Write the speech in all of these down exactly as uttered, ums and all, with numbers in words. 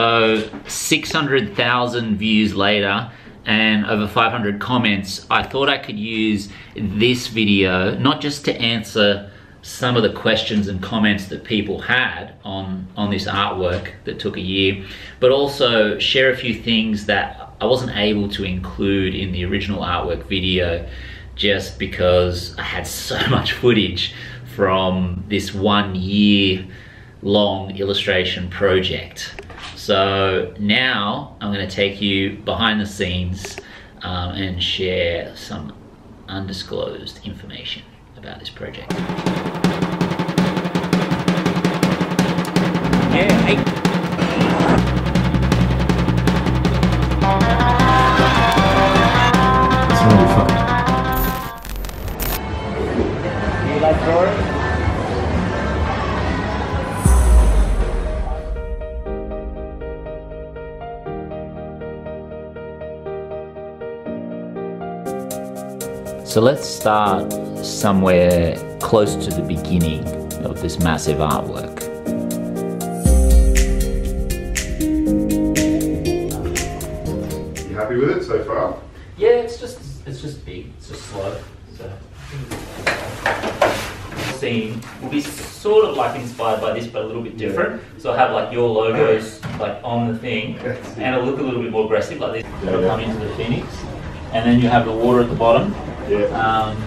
So six hundred thousand views later and over five hundred comments, I thought I could use this video not just to answer some of the questions and comments that people had on, on this artwork that took a year, but also share a few things that I wasn't able to include in the original artwork video just because I had so much footage from this one year long illustration project. So now I'm going to take you behind the scenes um, and share some undisclosed information about this project. Yeah, I So let's start somewhere close to the beginning of this massive artwork. You happy with it so far? Yeah, it's just it's just big, it's just slow. So the scene will be sort of like inspired by this, but a little bit different. Yeah. So I have like your logos like on the thing, and it'll look a little bit more aggressive like this. It'll come into the phoenix, and then you have the water at the bottom. Yeah. Um,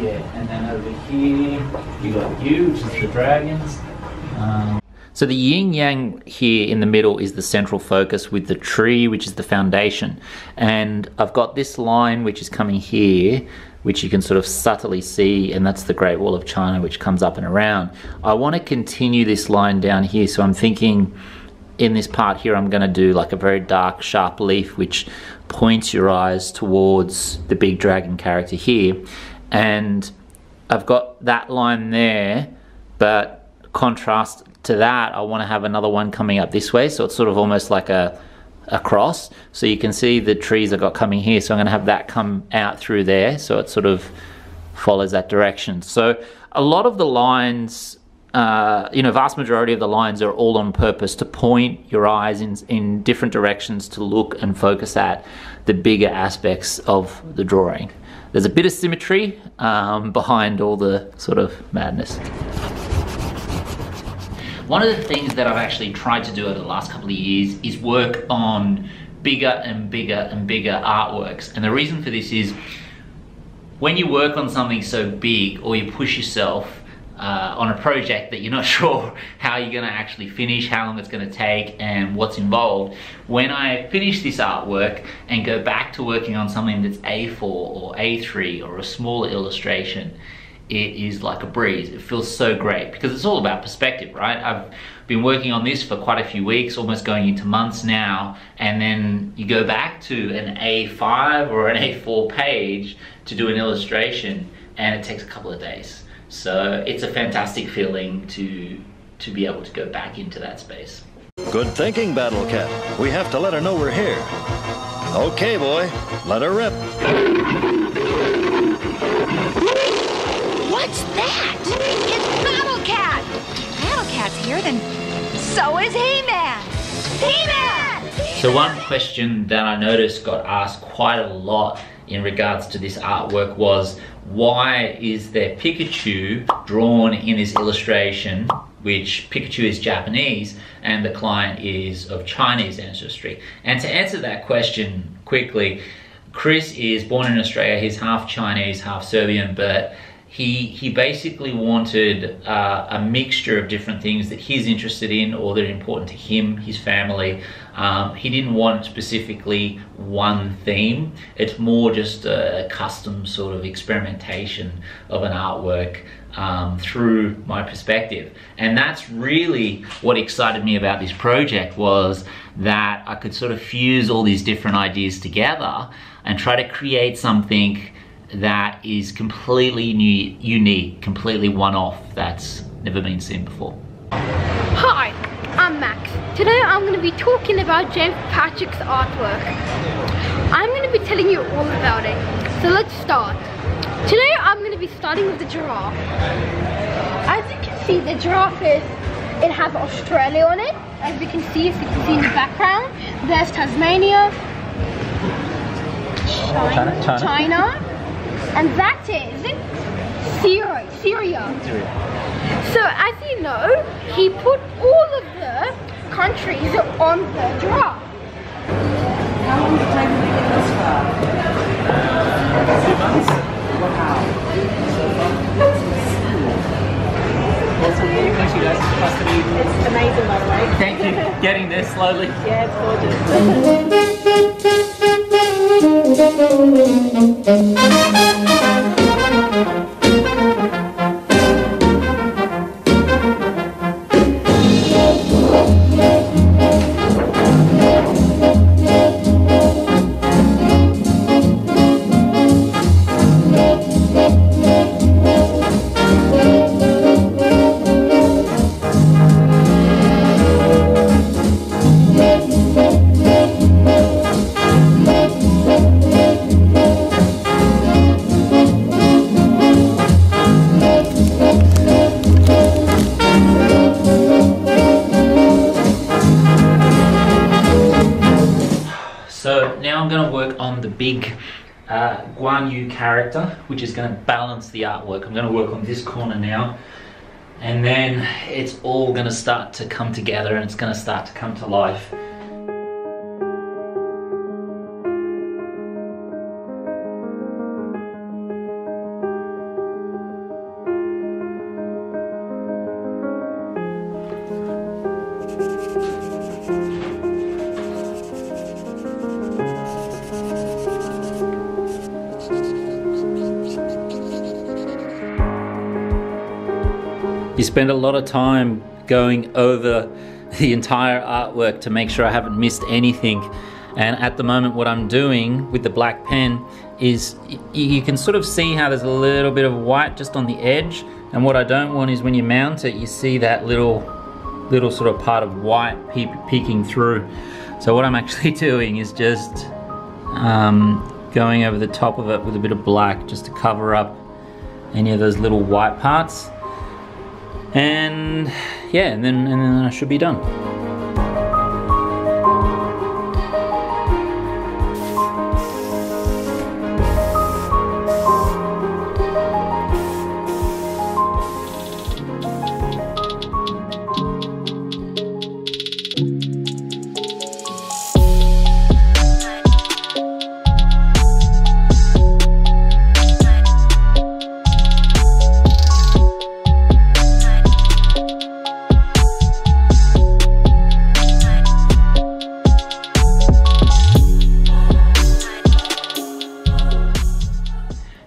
yeah, and then over here, you got you, which is the dragons. Um. So the yin-yang here in the middle is the central focus with the tree, which is the foundation. And I've got this line, which is coming here, which you can sort of subtly see, and that's the Great Wall of China, which comes up and around. I want to continue this line down here, so I'm thinking in this part here, I'm going to do like a very dark, sharp leaf, which points your eyes towards the big dragon character here, and I've got that line there, but contrast to that I want to have another one coming up this way, so it's sort of almost like a, a cross. So you can see the trees I've got coming here, so I'm going to have that come out through there, so it sort of follows that direction. So a lot of the lines, Uh, you know, vast majority of the lines are all on purpose to point your eyes in, in different directions to look and focus at the bigger aspects of the drawing. There's a bit of symmetry um, behind all the sort of madness. One of the things that I've actually tried to do over the last couple of years is work on bigger and bigger and bigger artworks. And the reason for this is when you work on something so big or you push yourself Uh, on a project that you're not sure how you're going to actually finish, how long it's going to take and what's involved. When I finish this artwork and go back to working on something that's A four or A three or a smaller illustration, it is like a breeze. It feels so great because it's all about perspective, right? I've been working on this for quite a few weeks, almost going into months now, and then you go back to an A five or an A four page to do an illustration and it takes a couple of days. So it's a fantastic feeling to to be able to go back into that space. Good thinking, Battle Cat. We have to let her know we're here. Okay, boy, let her rip. What's that? It's Battle Cat. If Battle Cat's here, then so is He Man. He Man. So one question that I noticed got asked quite a lot in regards to this artwork was, why is there Pikachu drawn in this illustration, which Pikachu is Japanese and the client is of Chinese ancestry? And to answer that question quickly, Chris is born in Australia. He's half Chinese, half Serbian, but he he basically wanted uh, a mixture of different things that he's interested in or that are important to him, his family. Um, he didn't want specifically one theme. It's more just a custom sort of experimentation of an artwork um, through my perspective. And that's really what excited me about this project, was that I could sort of fuse all these different ideas together and try to create something that is completely new, unique, completely one-off, that's never been seen before. Hi, I'm Max. Today I'm going to be talking about James Patrick's artwork. I'm going to be telling you all about it, so let's start. Today I'm going to be starting with the giraffe. As you can see, the giraffe is It has Australia on it. As we can see, if you can see in the background, there's Tasmania, China, China, China. China. And that's it. Is it Syria? Syria. Syria. So as you know, he put all of the countries on the draft. How long did it take to make it this far? six months. Wow. It's amazing, by the way. Thank you. Getting there slowly. Yeah, it's gorgeous. Now I'm going to work on the big uh, Guan Yu character, which is going to balance the artwork. I'm going to work on this corner now, and then it's all going to start to come together and it's going to start to come to life. You spend a lot of time going over the entire artwork to make sure I haven't missed anything. And at the moment what I'm doing with the black pen is you can sort of see how there's a little bit of white just on the edge. And what I don't want is when you mount it, you see that little, little sort of part of white pe peeking through. So what I'm actually doing is just um, going over the top of it with a bit of black just to cover up any of those little white parts. And yeah, and then, and then I should be done.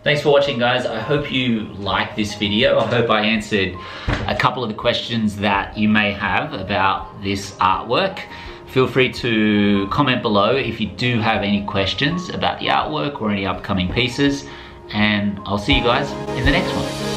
Thanks for watching, guys. I hope you liked this video. I hope I answered a couple of the questions that you may have about this artwork. Feel free to comment below if you do have any questions about the artwork or any upcoming pieces, and I'll see you guys in the next one.